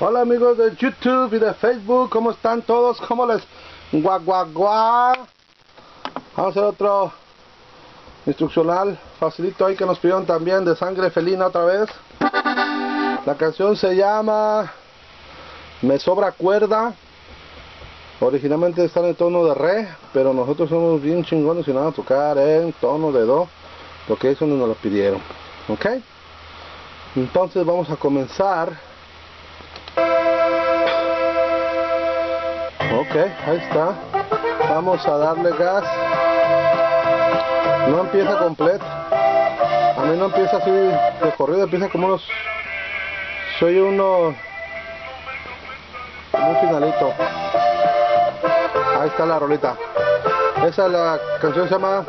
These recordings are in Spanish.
Hola amigos de YouTube y de Facebook, ¿cómo están todos? ¿Cómo les guaguaguá? Vamos a hacer otro instruccional facilito ahí que nos pidieron también de Sangre Felina otra vez. La canción se llama Me Sobra Cuerda. Originalmente está en tono de re, pero nosotros somos bien chingones y nada, tocar en tono de do, porque eso no nos lo pidieron, ¿ok? Entonces vamos a comenzar. Ok, ahí está. Vamos a darle gas. No empieza completo. A mí no empieza así de corrido, empieza como unos... Soy uno... Como un finalito. Ahí está la rolita. Esa es la canción, se llama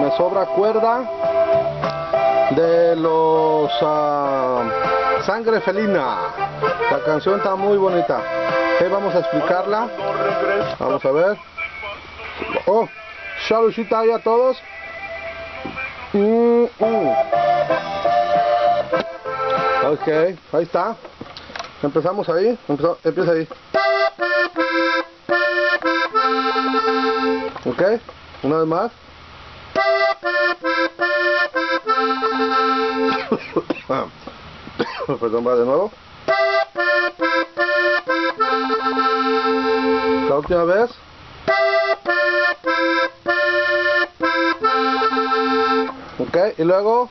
Me Sobra Cuerda, de los Sangre Felina. La canción está muy bonita. Vamos a explicarla. Vamos a ver. Oh, saludita ahí a todos. Ok, ahí está. Empezamos ahí. Empieza ahí. Ok, una vez más. Perdón, va de nuevo. La última vez. Ok, y luego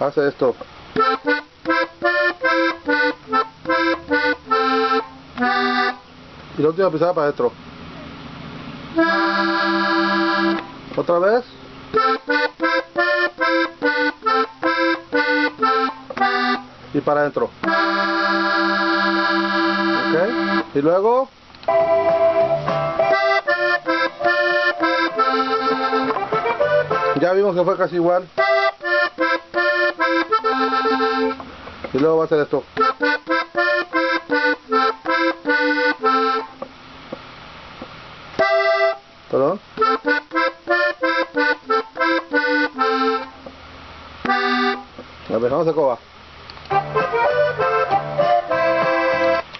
hace esto. Y la última pisada para adentro. Otra vez. Y para adentro. Y luego ya vimos que fue casi igual. Y luego va a hacer esto. Perdón. A ver, vamos a coba.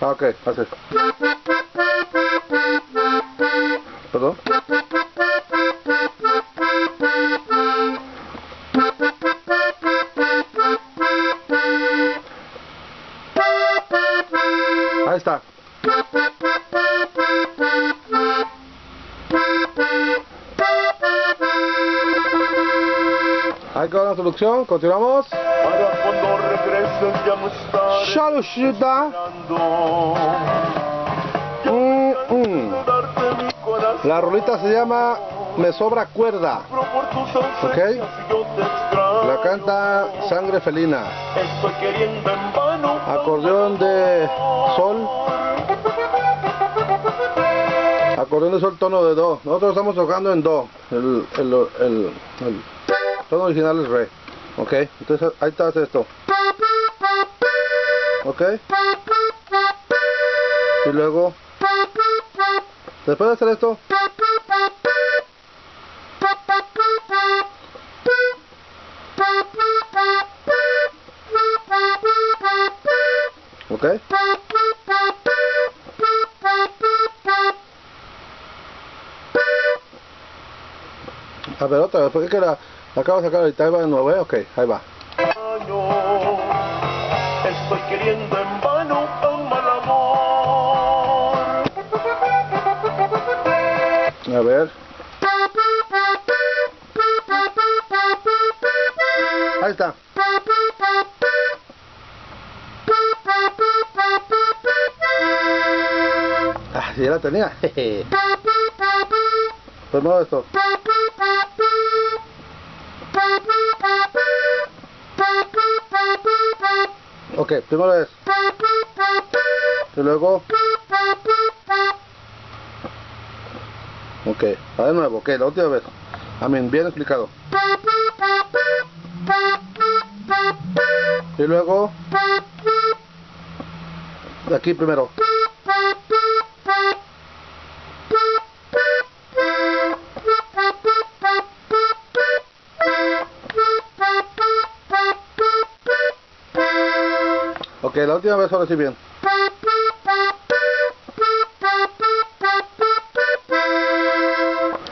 Ok, hace. Perdón. Ahí está. Ahí quedó la introducción, continuamos. Salushita. La rolita se llama Me Sobra Cuerda. Ok. La canta Sangre Felina. Acordeón de sol. Acordeón de sol, tono de do. Nosotros estamos tocando en do. El tono original es re. Ok. Entonces ahí está esto. Ok. Y luego, después de hacer esto, ok, a ver otra vez, porque que la acabo de sacar ahorita, ahí va de nuevo, ¿eh? Ok, ahí va. Estoy queriendo en vano un mal amor. A ver. Ahí está. Ah, sí, ya la tenía. Pues no, esto. Ok, primero es. Y luego. Ok, a de nuevo, ok, la última vez. Amén, bien explicado. Y luego. De aquí primero. Ok, la última vez, ahora sí bien.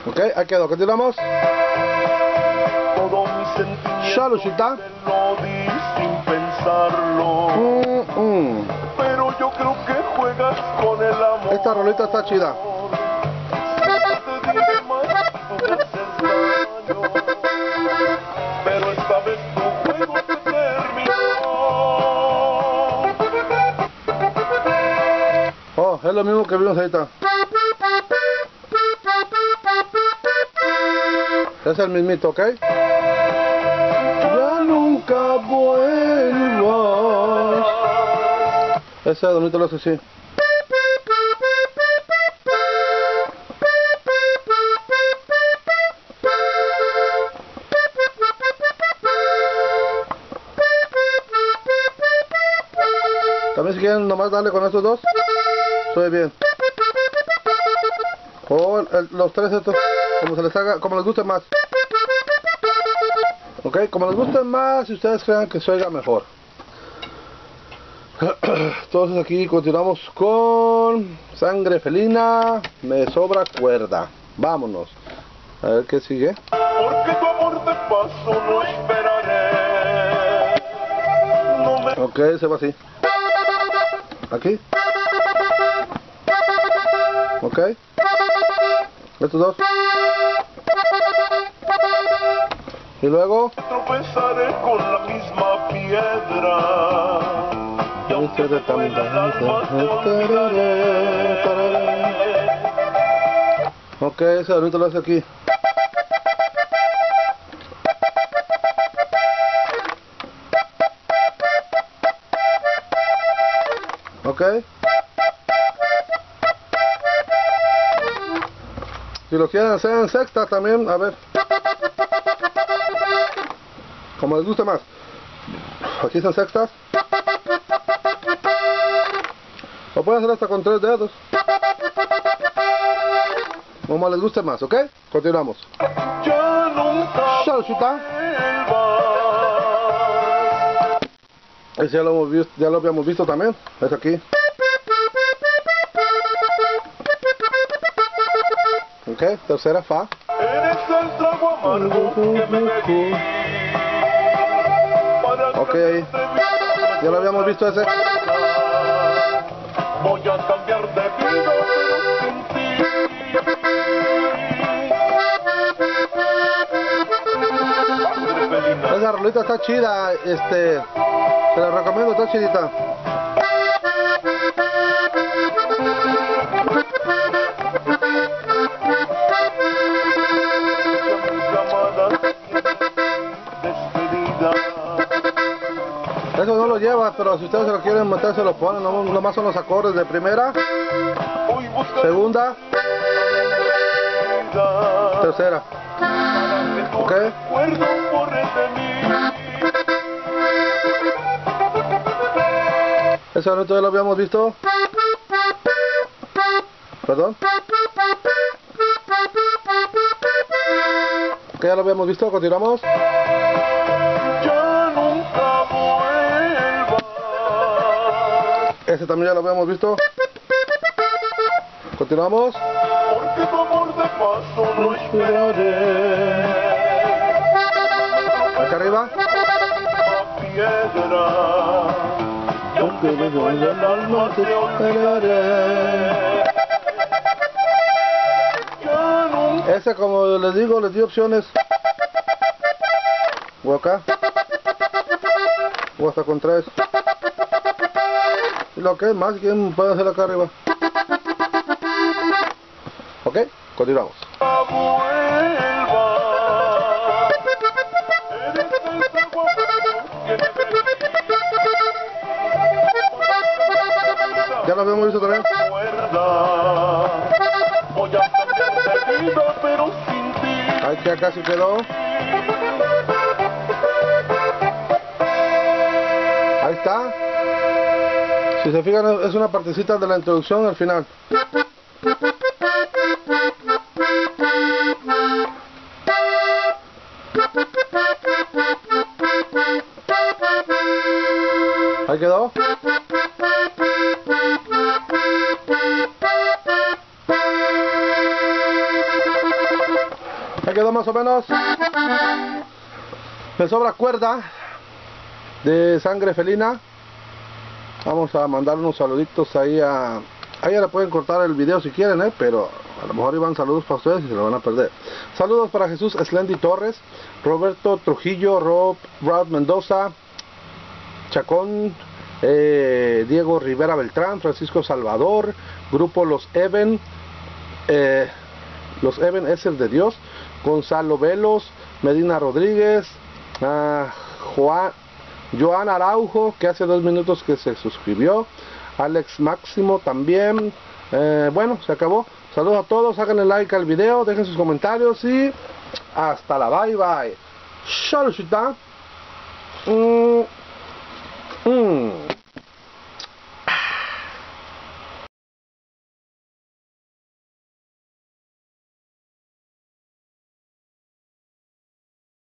Ok, ha quedado, continuamos. Ya lo chita. Pero yo creo que juegas con el amor. Esta roleta está chida. Pero esta vez tu juego te terminó. Oh, es lo mismo que vimos ahorita. Es el mismito, ¿ok? Ya nunca vuelvas. Ese adornito lo hace así. También si quieren nomás darle con estos dos. Sube bien. O los tres estos. Como se les haga, como les guste más. Ok, como les guste más, si ustedes crean que se oiga mejor. Entonces aquí continuamos con Sangre Felina, Me Sobra Cuerda. Vámonos. A ver qué sigue. Porque tu amor de paso no esperaré. No me... Ok, se va así. Aquí. Ok. Estos dos. Y luego tropezaré con la misma piedra. Y aunque te olvidaré. Ok, ese ahorita lo hace aquí. Ok. Si lo quieren hacer en sexta también, a ver. Como les gusta más. Aquí son sextas. Lo pueden hacer hasta con tres dedos. Como les guste más, ¿ok? Continuamos. Ya nunca vuelvas. Ese ya lo habíamos visto también. Es aquí. Ok, tercera fa. Eres el trago amargo que me bebí. Ok, ya lo habíamos visto ese. Voy a cambiar de vida sin ti. Esa rolita está chida, te la recomiendo, está chidita. Eso no lo lleva, pero si ustedes se lo quieren meter, se lo ponen. Nomás son los acordes de primera, segunda, tercera. Ok. Eso no todavía lo habíamos visto. Perdón. Ok, ya lo habíamos visto, continuamos. Ese también ya lo habíamos visto. Continuamos. Porque tu amor de paso no esperaré. Acá arriba. Ese, como les digo, les di opciones. O acá. O hasta con tres. Lo que más que puede hacer acá arriba. Ok, continuamos. Ya lo habíamos visto también. Ahí que acá se quedó. Ahí está. Si se fijan, es una partecita de la introducción al final. Ahí quedó. Ahí quedó más o menos. Me sobra cuerda de Sangre Felina. Vamos a mandar unos saluditos ahí a... Ahí ya le pueden cortar el video si quieren, pero a lo mejor iban saludos para ustedes y se lo van a perder. Saludos para Jesús Eslendi Torres, Roberto Trujillo, Rob Mendoza, Chacón, Diego Rivera Beltrán, Francisco Salvador, Grupo Los Even es el de Dios, Gonzalo Velos, Medina Rodríguez, Joan Araujo, que hace 2 minutos que se suscribió, Alex Máximo también. Bueno, se acabó. Saludos a todos, háganle like al video, dejen sus comentarios y hasta la bye bye. Shalushita.